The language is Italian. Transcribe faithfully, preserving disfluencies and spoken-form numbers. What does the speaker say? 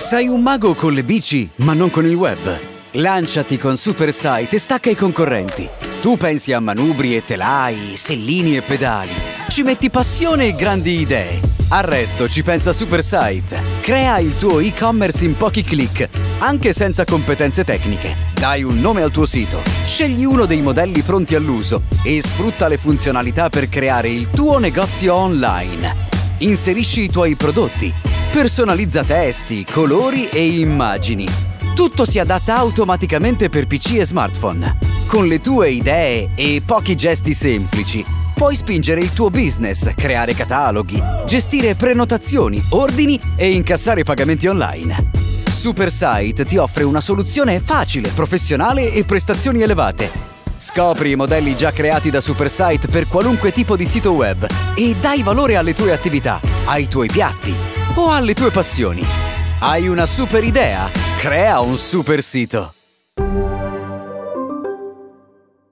Sei un mago con le bici, ma non con il web. Lanciati con SuperSite e stacca i concorrenti. Tu pensi a manubrie, telai, sellini e pedali. Ci metti passione e grandi idee. Al resto ci pensa SuperSite. Crea il tuo e-commerce in pochi click, anche senza competenze tecniche. Dai un nome al tuo sito, scegli uno dei modelli pronti all'uso e sfrutta le funzionalità per creare il tuo negozio online. Inserisci i tuoi prodotti, personalizza testi, colori e immagini. Tutto si adatta automaticamente per P C e smartphone. Con le tue idee e pochi gesti semplici, puoi spingere il tuo business, creare cataloghi, gestire prenotazioni, ordini e incassare pagamenti online. SuperSite ti offre una soluzione facile, professionale e prestazioni elevate. Scopri i modelli già creati da SuperSite per qualunque tipo di sito web e dai valore alle tue attività, ai tuoi piatti o alle tue passioni. Hai una super idea? Crea un super sito!